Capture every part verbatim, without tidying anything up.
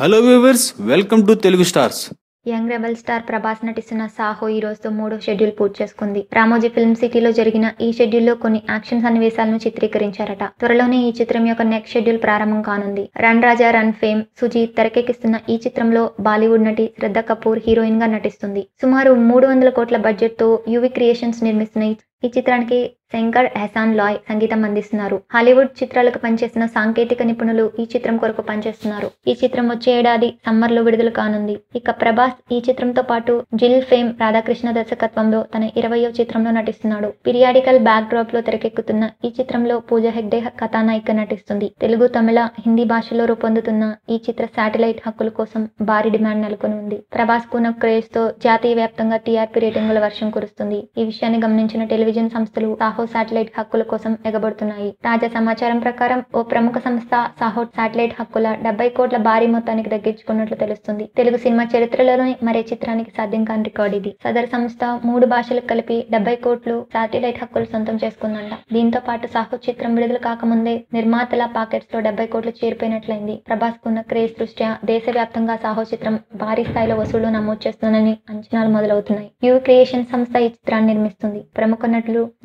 Hello viewers, welcome to Telugu stars. Young rebel star Prabhas నటిస్తున్న సాహో ఈ రోజుతో మూడో షెడ్యూల్ పూర్తి చేసుకుంది. రామోజీ ఫిల్మ్ సిటీలో జరిగిన ఈ షెడ్యూల్లో కొన్ని యాక్షన్ సన్నివేశాలను చిత్రీకరించారట. త్వరలోనే ఈ చిత్రం యొక్క నెక్స్ట్ షెడ్యూల్ ప్రారంభం కానుంది. Run Raja run fame Sujeeth తెరకెక్కిస్తున్న ఈ చిత్రంలో బాలీవుడ్ నటి శ్రద్ధ కపూర్ హీరోయిన్ గా నటిస్తుంది. సుమారు మూడు వందల కోట్ల బడ్జెట్ తో యువి క్రియేషన్స్ నిర్మిస్తున్నాయి. ఈ చిత్రానికి శంకర్, ఎహసాన్ లాయ్ సంగీతం అందిస్తున్నారు. హాలీవుడ్ చిత్రాలకు పనిచేసిన సాంకేతిక నిపుణులు ఈ చిత్రం కొరకు పనిచేస్తున్నారు. ఈ చిత్రం వచ్చే ఏడాది సమ్మర్ లో విడుదల కానుంది. ఇక ప్రభాస్ ఈ చిత్రంతో పాటు జిల్ ఫేమ్ రాధాకృష్ణ దర్శకత్వంలో తన ఇరవయో చిత్రంలో నటిస్తున్నాడు. పిరియాడికల్ బ్యాక్ డ్రాప్ లో తెరకెక్కుతున్న ఈ చిత్రంలో పూజా హెగ్డే కథానాయిక నటిస్తుంది. తెలుగు, తమిళ, హిందీ భాషలో రూపొందుతున్న ఈ చిత్ర శాటిలైట్ హక్కుల కోసం భారీ డిమాండ్ నెలకొని ఉంది. ప్రభాస్ కున్న క్రేజ్ తో జాతీయ వ్యాప్తంగా టీఆర్పీ రేటింగుల వర్షం కురుస్తుంది. ఈ విషయాన్ని గమనించిన టెలివిజన్ సంస్థలు సాహో శాటిలైట్ హక్కుల కోసం ఎగబడుతున్నాయి. తాజా సమాచారం ప్రకారం ఓ ప్రముఖ సంస్థ సాహో శాటిలైట్ హక్కుల డెబ్బై కోట్ల భారీ మొత్తానికి దక్కించుకున్నట్లు తెలుస్తుంది. తెలుగు సినిమా చరిత్రలోనే మరే చిత్రానికి సాధ్యం కాని రికార్డు ఇది. సదర్ సంస్థ మూడు భాషలకు కలిపి డెబ్బై కోట్లు శాటిలైట్ హక్కులు సొంతం చేసుకుందంట. దీంతో పాటు సాహో చిత్రం విడుదల కాకముందే నిర్మాతల పాకెట్స్ లో డెబ్బై కోట్లు చేరిపోయినట్లయింది. ప్రభాస్ కున్న క్రేజ్ దృష్ట్యా దేశవ్యాప్తంగా సాహో చిత్రం భారీ స్థాయిలో వసూళ్లు నమోదు చేస్తుందని అంచనాలు మొదలవుతున్నాయి. యువి క్రియేషన్ సంస్థ ఈ చిత్రాన్ని నిర్మిస్తుంది. ప్రముఖ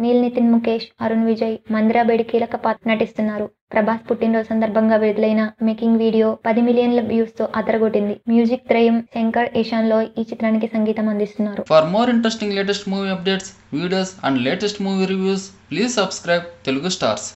నీల్ నితిన్, ముకేష్, అరుణ్ విజయ్, మందిరా బేడి కీలక పాత్ర నటిస్తున్నారు. ప్రభాస్ పుట్టినరోజు సందర్భంగా విడుదలైన మేకింగ్ వీడియో పది మిలియన్ల వ్యూస్ తో అదరగొట్టింది. మ్యూజిక్ త్రయం శంకర్, ఈశాన్ లోయ్ ఈ చిత్రానికి సంగీతం అందిస్తున్నారు. For more interesting latest movie updates, videos and latest movie reviews please subscribe Telugu stars.